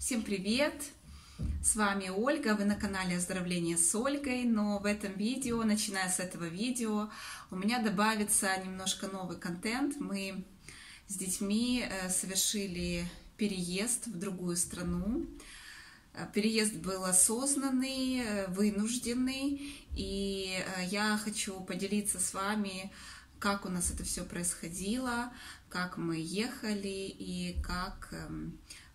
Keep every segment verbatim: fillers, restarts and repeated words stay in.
Всем привет! С вами Ольга, вы на канале Оздоровление с Ольгой, но в этом видео, начиная с этого видео, у меня добавится немножко новый контент. Мы с детьми совершили переезд в другую страну. Переезд был осознанный, вынужденный, и я хочу поделиться с вами, как у нас это все происходило, как мы ехали и как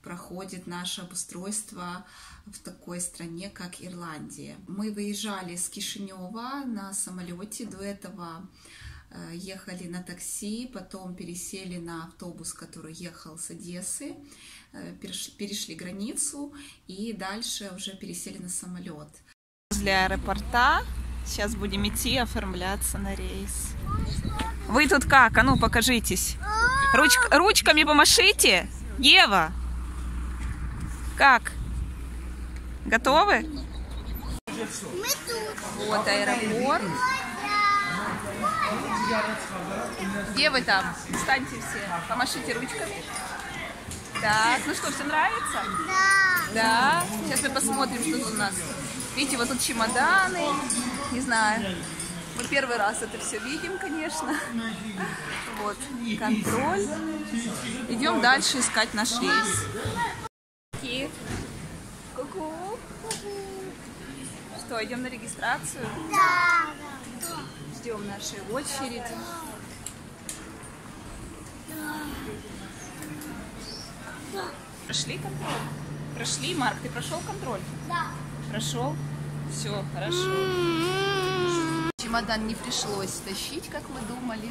проходит наше обустройство в такой стране, как Ирландия. Мы выезжали с Кишинева на самолете, до этого ехали на такси, потом пересели на автобус, который ехал с Одессы, перешли границу и дальше уже пересели на самолет. Возле аэропорта сейчас будем идти оформляться на рейс. Вы тут как? А ну покажитесь. Руч... Ручками помашите. Ева! Как? Готовы? Мы тут. Вот аэропорт. Где вы там? Встаньте все. Помашите ручками. Так, ну что, все нравится? Да. Да. Сейчас мы посмотрим, что тут у нас. Видите, вот тут чемоданы. Не знаю. Мы первый раз это все видим, конечно. Вот. Контроль. Идем дальше искать наш рейс. Ку-ку. Что, идем на регистрацию? Да. Ждем нашей очереди. Да. Прошли контроль? Прошли, Марк, ты прошел контроль? Да. Прошел? Все, хорошо. Чемодан не пришлось тащить, как мы думали.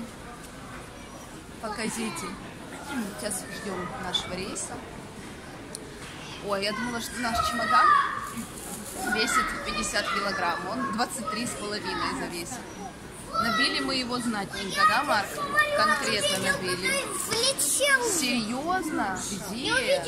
Покажите. Сейчас ждем нашего рейса. Ой, я думала, что наш чемодан весит пятьдесят килограмм, он двадцать три с половиной завесил. Набили мы его знатненько, да, Марк? Конкретно набили. Серьезно? Где?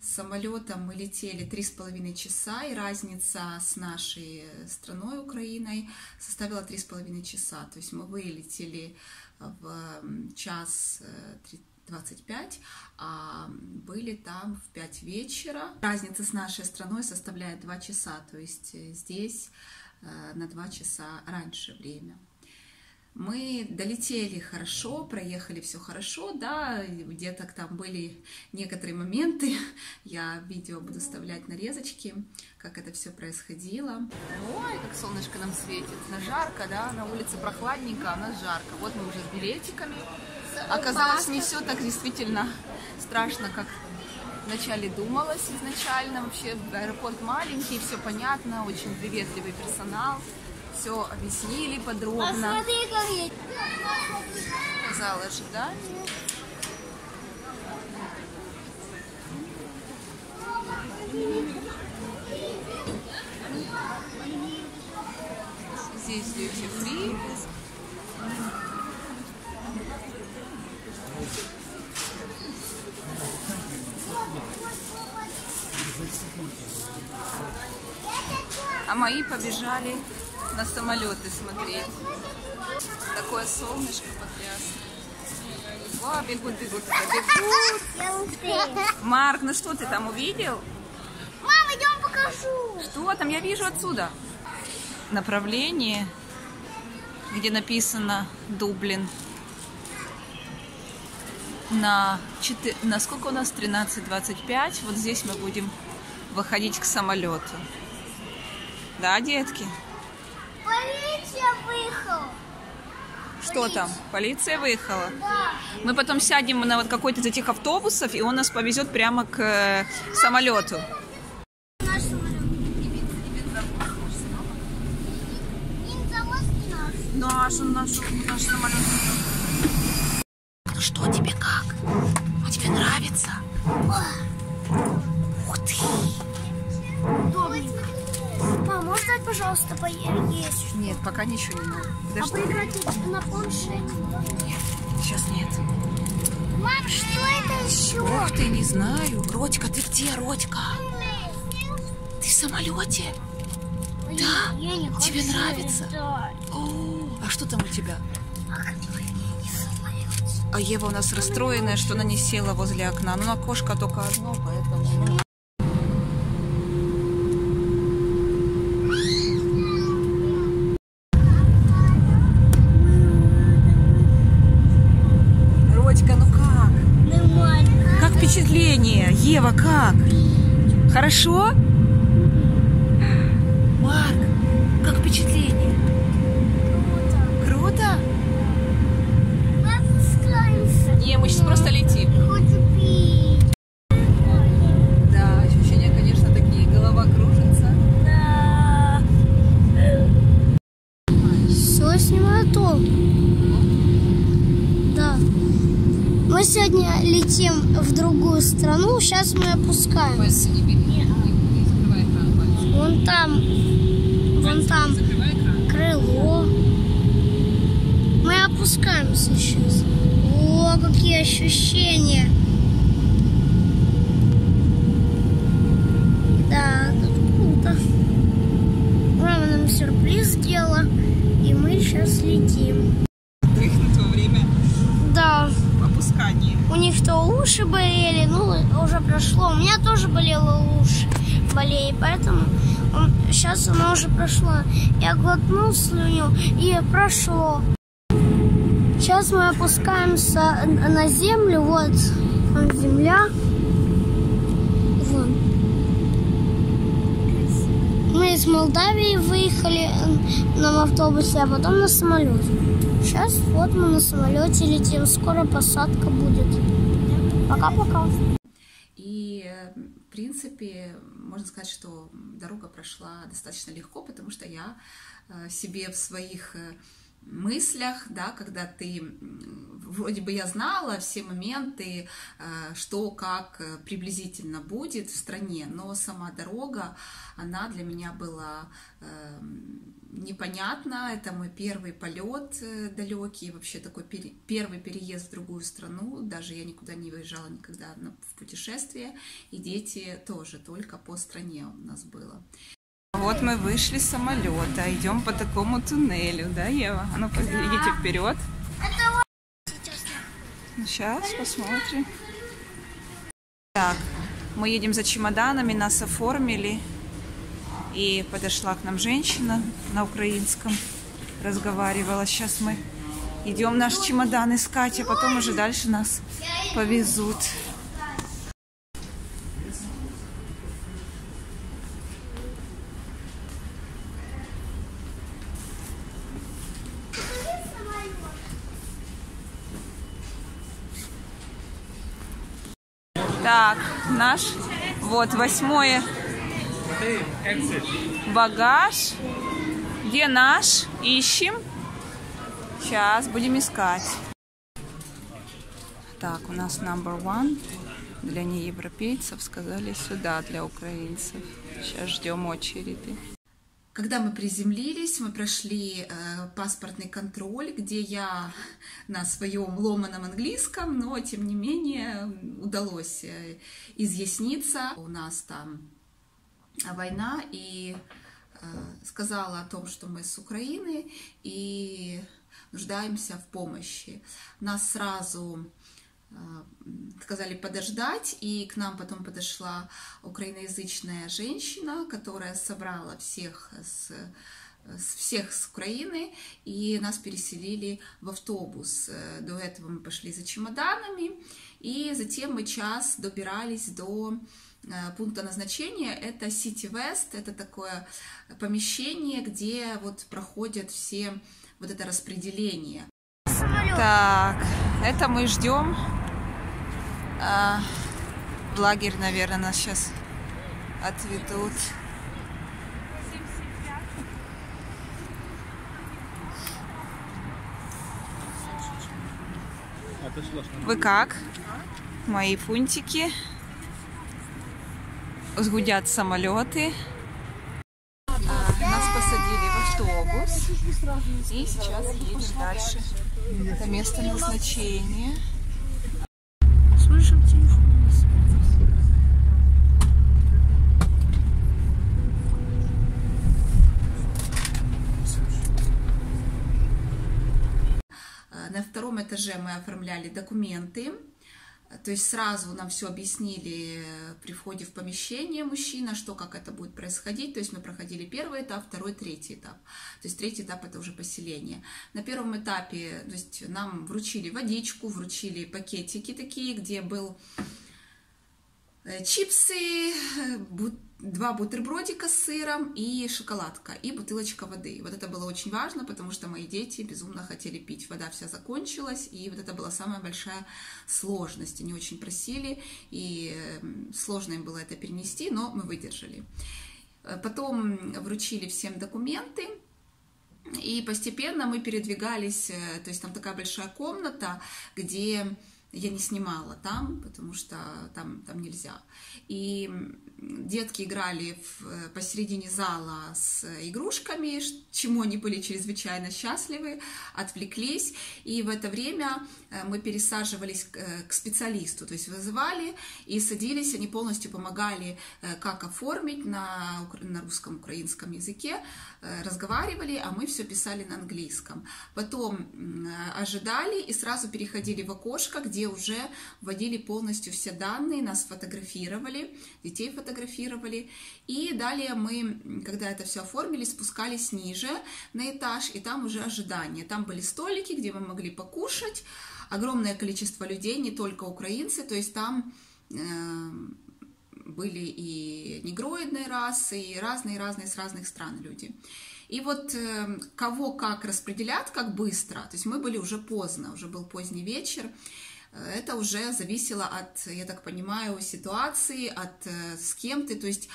С самолетом мы летели три с половиной часа, и разница с нашей страной, Украиной, составила три с половиной часа. То есть мы вылетели в час двадцать пять, а были там в пять вечера. Разница с нашей страной составляет два часа, то есть здесь на два часа раньше время. Мы долетели хорошо, проехали все хорошо, да, где-то там были некоторые моменты, я в видео буду вставлять нарезочки, как это все происходило. Ой, как солнышко нам светит, на жарко, да, на улице прохладненько, а у нас жарко. Вот мы уже с билетиками, оказалось, не все так действительно страшно, как вначале думалось изначально. Вообще аэропорт маленький, все понятно, очень приветливый персонал. Все объяснили подробно. Зал ожидания. Здесь duty free. А мои побежали на самолеты смотреть. Такое солнышко потрясное. О, бегут, бегут, бегут. Марк, ну что ты там увидел? Мам, идем покажу. Что там? Я вижу отсюда. Направление, где написано Дублин. На, на сколько у нас? тринадцать двадцать пять. Вот здесь мы будем выходить к самолету. Да, детки? Полиция выехала. Что Полиция. там? Полиция выехала? Да. Мы потом сядем на вот какой-то из этих автобусов, и он нас повезет прямо к э, самолету. Наш самолет. Наш, наш, наш самолет. Ну что тебе как? А тебе нравится? Ух ты! Мам, можно, пожалуйста, поесть? Нет, пока ничего не надо. Подожди. А поиграть на планшете? Нет, сейчас нет. Мам, что это еще? Ух ты, не знаю. Родька, ты где, Родька? Ты в самолете? Ой, да? Я не хочу. Тебе нравится? О, а что там у тебя? Ах, не в самолете. А Ева у нас расстроенная, что она не села возле окна. Ну, окошко только одно, поэтому... Родька, ну как? Нормально. Как впечатление? Ева, как? Хорошо? Марк, как впечатление? Круто. Круто? Не, мы сейчас просто летим. Да, ощущения, конечно, такие. Голова кружится. Да. Все снимаю толк. Да. Мы сегодня летим в другую страну. Сейчас мы опускаем. Вон там. Вон там. Крыло. Мы опускаемся сейчас. О, какие ощущения! Да, круто. Мама нам сюрприз сделала, и мы сейчас летим. Дрыхнуть во время? Да. Опускание. У них-то уши болели, ну уже прошло. У меня тоже болело уши, болели, поэтому он, сейчас оно уже прошло. Я глотнул слюню и прошло. Сейчас мы опускаемся на землю, вот, там земля, вон. Мы из Молдавии выехали на автобусе, а потом на самолете. Сейчас вот мы на самолете летим, скоро посадка будет. Пока-пока. И, в принципе, можно сказать, что дорога прошла достаточно легко, потому что я себе в своих... мыслях, да, когда ты, вроде бы я знала все моменты, что, как приблизительно будет в стране, но сама дорога, она для меня была непонятна, это мой первый полет далекий, вообще такой пере, первый переезд в другую страну, даже я никуда не выезжала никогда в путешествие, и дети тоже, только по стране у нас было. Вот мы вышли с самолета, идем по такому туннелю, да, Ева? А ну, идите вперед. Ну, сейчас посмотрим. Так, мы едем за чемоданами, нас оформили. И подошла к нам женщина на украинском, разговаривала. Сейчас мы идем наш чемодан искать, а потом уже дальше нас повезут. Так, наш, вот, восьмое, багаж, где наш, ищем, сейчас будем искать. Так, у нас number one, для неевропейцев сказали сюда, для украинцев, сейчас ждем очереди. Когда мы приземлились, мы прошли э, паспортный контроль, где я на своем ломаном английском, но тем не менее удалось изъясниться. У нас там война, и э, сказала о том, что мы с Украины и нуждаемся в помощи. Нас сразу... сказали подождать, и к нам потом подошла украиноязычная женщина, которая собрала всех с, всех с Украины, и нас переселили в автобус. До этого мы пошли за чемоданами, и затем мы час добирались до пункта назначения. Это Сити-Вест, это такое помещение, где вот проходят все вот это распределение. Так, это мы ждем. А, в лагерь, наверное, нас сейчас отведут. Вы как? Мои фунтики. Сгудят самолеты. А, нас посадили в автобус. И сейчас едем дальше. Это место назначения. Слышим телефон. На втором этаже этаже мы оформляли документы, то есть сразу нам все объяснили при входе в помещение мужчина, что, как это будет происходить. То есть мы проходили первый этап, второй, третий этап. То есть третий этап — это уже поселение. На первом этапе, то есть, нам вручили водичку, вручили пакетики такие, где был чипсы, два бутербродика с сыром и шоколадка, и бутылочка воды. Вот это было очень важно, потому что мои дети безумно хотели пить. Вода вся закончилась, и вот это была самая большая сложность. Они очень просили, и сложно им было это перенести, но мы выдержали. Потом вручили всем документы, и постепенно мы передвигались. То есть там такая большая комната, где... Я не снимала там, потому что там, там нельзя. И детки играли в, посередине зала с игрушками, чему они были чрезвычайно счастливы, отвлеклись. И в это время мы пересаживались к, к специалисту, то есть вызывали и садились, они полностью помогали, как оформить на, на русском, украинском языке, разговаривали, а мы все писали на английском. Потом ожидали и сразу переходили в окошко, где уже вводили полностью все данные, нас фотографировали, детей фотографировали. И далее мы, когда это все оформили, спускались ниже на этаж, и там уже ожидание. Там были столики, где мы могли покушать. Огромное количество людей, не только украинцы, то есть там... Э были и негроидные расы, и разные-разные с разных стран люди. И вот кого как распределят, как быстро, то есть мы были уже поздно, уже был поздний вечер, это уже зависело от, я так понимаю, ситуации, от с кем ты, то есть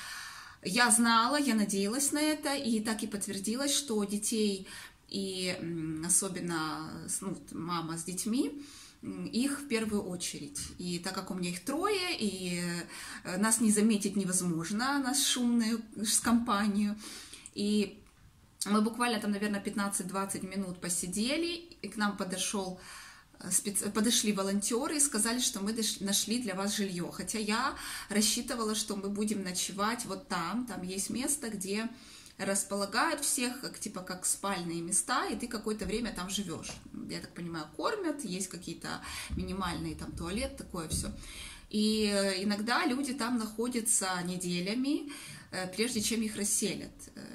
я знала, я надеялась на это, и так и подтвердилось, что детей, и особенно ну, мама с детьми, их в первую очередь. И так как у меня их трое, и нас не заметить невозможно, нас шумную с компанию. И мы буквально там, наверное, пятнадцать-двадцать минут посидели, и к нам подошел, специ... подошли волонтеры и сказали, что мы нашли для вас жилье. Хотя я рассчитывала, что мы будем ночевать вот там, там есть место, где располагают всех, как, типа как спальные места, и ты какое-то время там живешь. Я так понимаю, кормят, есть какие-то минимальные там туалет, такое все. И иногда люди там находятся неделями, прежде чем их расселят.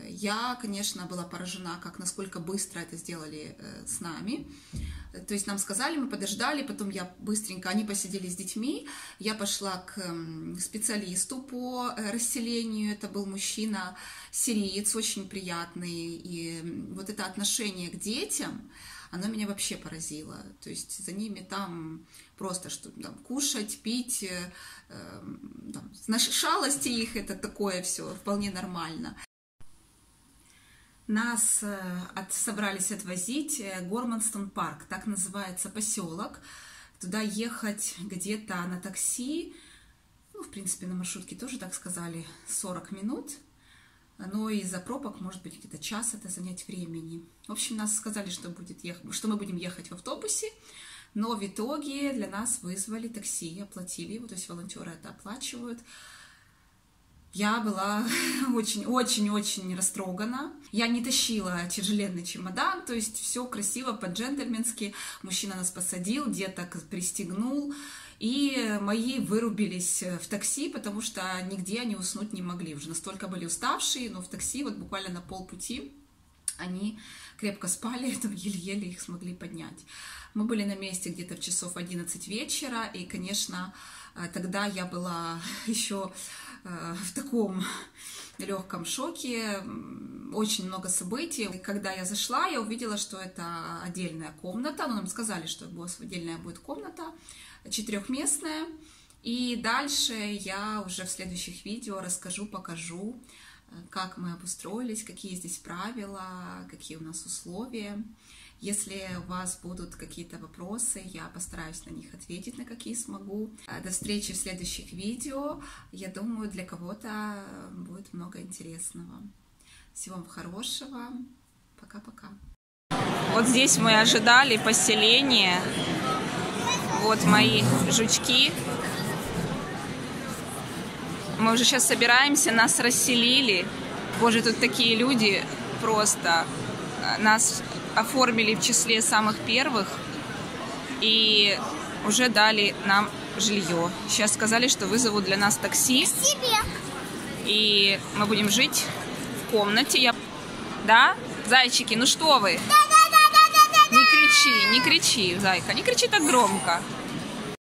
Я, конечно, была поражена, как насколько быстро это сделали с нами. То есть нам сказали, мы подождали, потом я быстренько, они посидели с детьми, я пошла к специалисту по расселению, это был мужчина сириец, очень приятный, и вот это отношение к детям, оно меня вообще поразило, то есть за ними там просто что там, кушать, пить, э, там, наши шалости их, это такое все вполне нормально. Нас от, собрались отвозить Гормонстон-парк, так называется поселок. Туда ехать где-то на такси, ну, в принципе, на маршрутке тоже, так сказали, сорок минут. Но из-за пробок, может быть, где-то час это занять времени. В общем, нас сказали, что, будет ехать, что мы будем ехать в автобусе, но в итоге для нас вызвали такси, оплатили его, то есть волонтеры это оплачивают. Я была очень-очень-очень растрогана. Я не тащила тяжеленный чемодан, то есть все красиво, по-джентльменски. Мужчина нас посадил, деток пристегнул. И мои вырубились в такси, потому что нигде они уснуть не могли. Уже настолько были уставшие, но в такси вот буквально на полпути они крепко спали, там еле-еле их смогли поднять. Мы были на месте где-то в часов одиннадцать вечера, и, конечно, тогда я была еще в таком легком шоке, очень много событий. И когда я зашла, я увидела, что это отдельная комната, но нам сказали, что отдельная будет комната, четырехместная. И дальше я уже в следующих видео расскажу, покажу, как мы обустроились, какие здесь правила, какие у нас условия. Если у вас будут какие-то вопросы, я постараюсь на них ответить, на какие смогу. До встречи в следующих видео. Я думаю, для кого-то будет много интересного. Всего вам хорошего. Пока-пока. Вот здесь мы ожидали поселения. Вот мои жучки. Мы уже сейчас собираемся, нас расселили. Боже, тут такие люди просто. Нас оформили в числе самых первых. и уже дали нам жилье. Сейчас сказали, что вызовут для нас такси. И мы будем жить в комнате. Я... Да? Зайчики, ну что вы? Да, да, да, да, да, да. Не кричи, не кричи, зайка, не кричи так громко.